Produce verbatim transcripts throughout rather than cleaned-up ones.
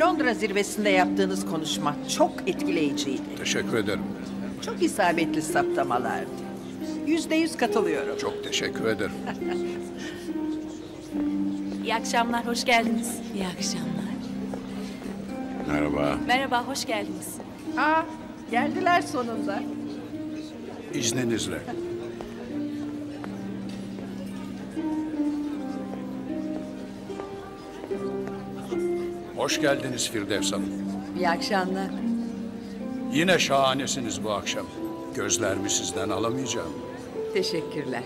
Londra zirvesinde yaptığınız konuşma çok etkileyiciydi. Teşekkür ederim. Çok isabetli saptamalardı. Yüzde yüz katılıyorum. Çok teşekkür ederim. İyi akşamlar, hoş geldiniz. İyi akşamlar. Merhaba. Merhaba, hoş geldiniz. Aa, geldiler sonunda. İzninizle. Hoş geldiniz Firdevs Hanım. İyi akşamlar. Yine şahanesiniz bu akşam. Gözlerimi sizden alamayacağım. Teşekkürler.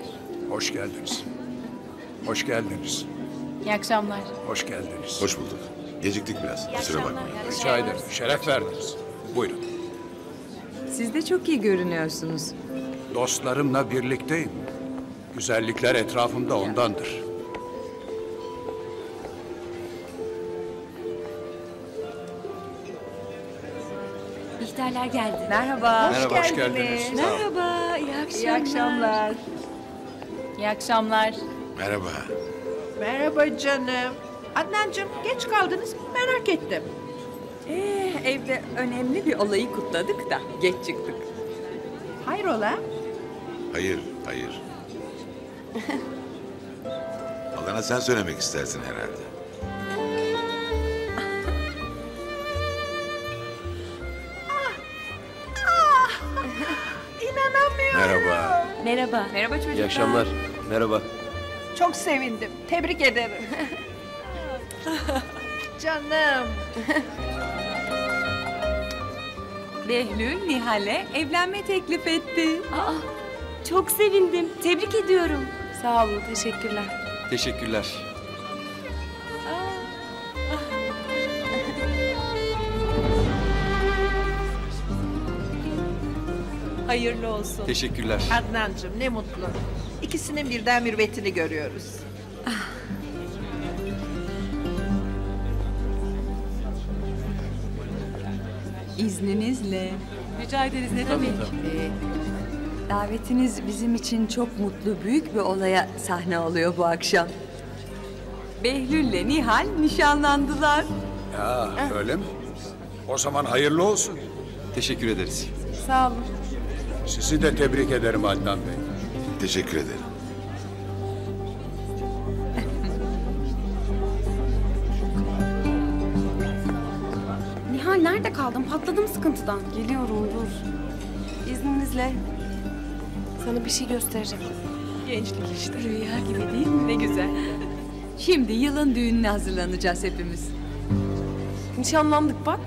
Hoş geldiniz. Hoş geldiniz. İyi akşamlar. Hoş geldiniz. Hoş bulduk. Geciktik biraz. Kusura bakmayın. Rica ederim. Şeref verdiniz. Buyurun. Siz de çok iyi görünüyorsunuz. Dostlarımla birlikteyim. Güzellikler etrafımda ondandır. Bihterler geldi. Merhaba. Hoş Merhaba, hoş geldiniz. Merhaba, iyi akşamlar. İyi akşamlar. İyi akşamlar. Merhaba. Merhaba canım. Adnancığım, geç kaldınız, merak ettim. Ee, evde önemli bir olayı kutladık da geç çıktık. Hayrola? Hayır, hayır. Alana sen söylemek istersin herhalde. Ah, ah, inanamıyorum. Merhaba. Merhaba. Merhaba çocuklar. İyi akşamlar. Merhaba. Çok sevindim. Tebrik ederim. Canım. Behlül Nihal'e evlenme teklif etti. Aa, çok sevindim. Tebrik ediyorum. Sağ olun, teşekkürler. Teşekkürler. Hayırlı olsun. Teşekkürler. Adnancığım, ne mutlu. İkisinin birden mürvetini görüyoruz. Ah. İzninizle. Rica ederiz, ne demek? Davetiniz bizim için çok mutlu, büyük bir olaya sahne oluyor bu akşam. Behlül'le Nihal nişanlandılar. Ya eh. Öyle mi? O zaman hayırlı olsun. Teşekkür ederiz. Sağ olun. Sizi de tebrik ederim Adnan Bey. Teşekkür ederim. Nihal nerede kaldın? Patladım sıkıntıdan. Geliyorum, dur. İzninizle sana bir şey göstereceğim. Gençlik işte. Rüya gibi değil mi? Ne güzel. Şimdi yılın düğününe hazırlanacağız hepimiz. Nişanlandık bak.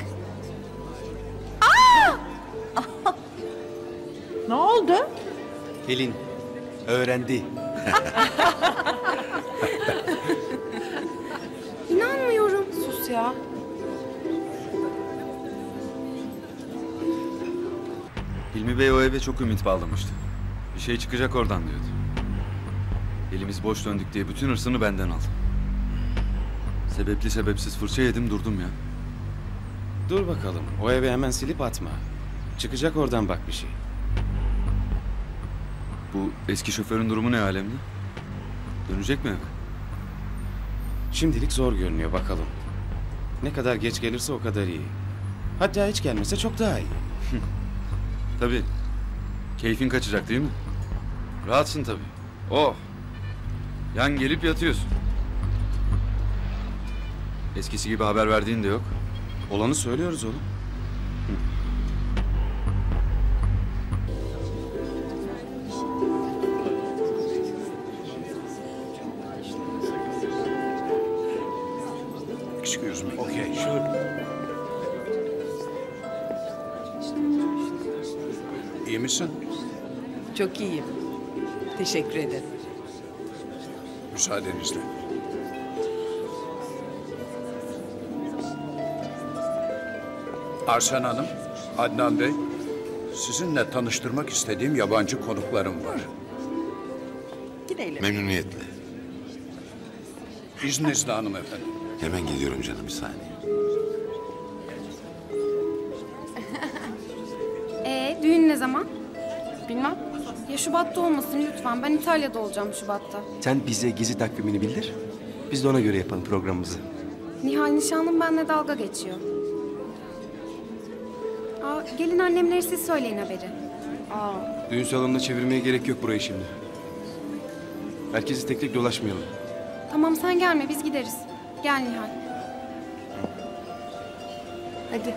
Aa! Ne oldu? Pelin öğrendi. İnanmıyorum. Sus ya. Hilmi Bey o eve çok ümit bağlamıştı. Bir şey çıkacak oradan diyordu. Elimiz boş döndük diye bütün hırsını benden aldı. Sebepli sebepsiz fırça yedim durdum ya. Dur bakalım. O eve hemen silip atma. Çıkacak oradan bak bir şey. Bu eski şoförün durumu ne alemde? Dönecek mi eve? Şimdilik zor görünüyor bakalım. Ne kadar geç gelirse o kadar iyi. Hatta hiç gelmese çok daha iyi. Tabii. Keyfin kaçacak değil mi? Rahatsın tabii. Oh! Yan gelip yatıyorsun. Eskisi gibi haber verdiğin de yok. Olanı söylüyoruz oğlum. Excuse me. Okay, sure. İyi misin? Çok iyiyim. Teşekkür ederim. Müsaadenizle. Arsen Hanım, Adnan Bey, sizinle tanıştırmak istediğim yabancı konuklarım var. Gidelim. Memnuniyetle. İzninizle hanımefendi. Hemen geliyorum canım, bir saniye. Düğün ne zaman? Bilmem. Ya Şubat'ta olmasın lütfen. Ben İtalya'da olacağım Şubat'ta. Sen bize gezi takvimini bildir. Biz de ona göre yapalım programımızı. Nihal nişanlım benimle dalga geçiyor. Aa, gelin annemleri siz söyleyin haberi. Aa. Düğün salonuna çevirmeye gerek yok burayı şimdi. Herkesi tek tek dolaşmayalım. Tamam sen gelme biz gideriz. Gel Nihal. Hadi.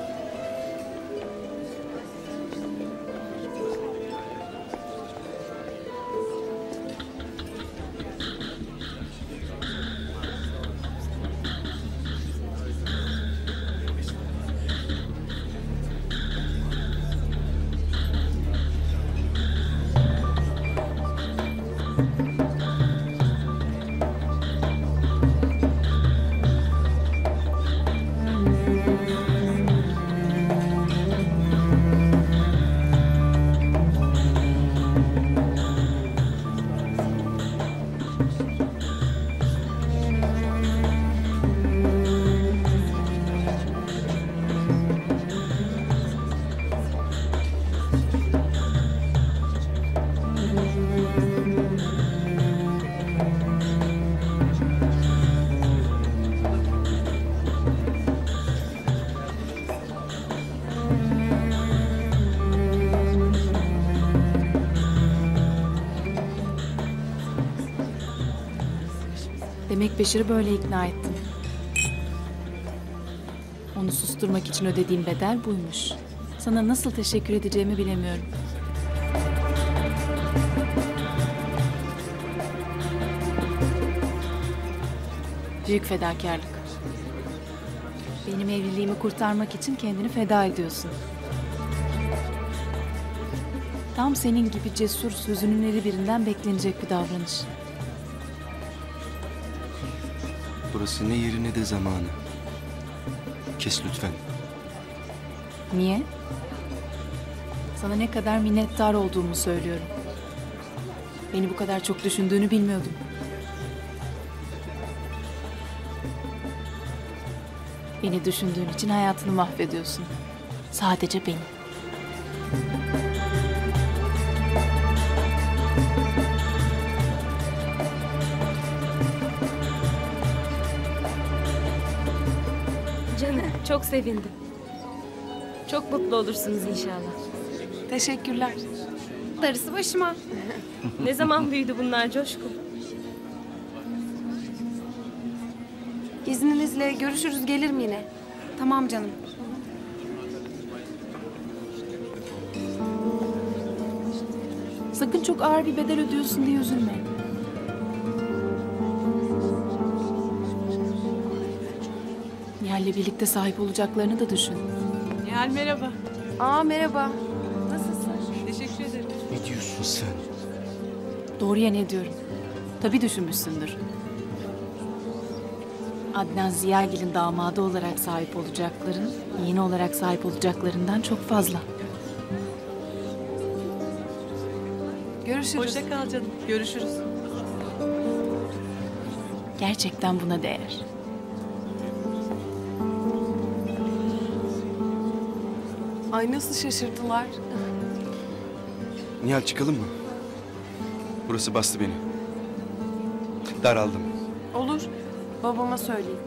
Demek Beşir'i böyle ikna ettim. Onu susturmak için ödediğim bedel buymuş. Sana nasıl teşekkür edeceğimi bilemiyorum. Büyük fedakarlık. Benim evliliğimi kurtarmak için kendini feda ediyorsun. Tam senin gibi cesur, sözünün eri birinden beklenecek bir davranış. Burası ne yeri ne de zamanı. Kes lütfen. Niye? Sana ne kadar minnettar olduğumu söylüyorum. Beni bu kadar çok düşündüğünü bilmiyordum. Beni düşündüğün için hayatını mahvediyorsun. Sadece beni. Çok sevindim. Çok mutlu olursunuz inşallah. Teşekkürler. Darısı başıma. Ne zaman büyüdü bunlar Coşku? İzninizle görüşürüz, gelirim yine. Tamam canım. Sakın çok ağır bir bedel ödüyorsun diye üzülme. Nihal'le birlikte sahip olacaklarını da düşün. Nihal merhaba. Aa merhaba. Nasılsın? Teşekkür ederim. Ne diyorsun sen? Doğruya ne diyorum? Tabii düşünmüşsündür. Adnan Ziyagil'in damadı olarak sahip olacakların, yeğeni olarak sahip olacaklarından çok fazla. Görüşürüz. Hoşça kal canım. Görüşürüz. Gerçekten buna değer. Ay nasıl şaşırdılar. Nihal çıkalım mı? Burası bastı beni. Daraldım. Olur. Babama söyleyeyim.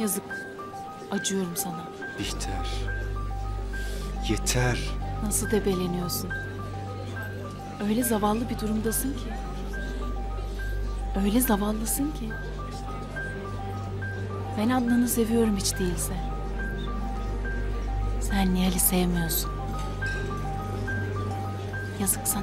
Yazık. Acıyorum sana. Bihter. Yeter. Nasıl debeleniyorsun? Öyle zavallı bir durumdasın ki. Öyle zavallısın ki. Ben Adnan'ı seviyorum hiç değilse. Sen Nihal'i sevmiyorsun. Yazık sana.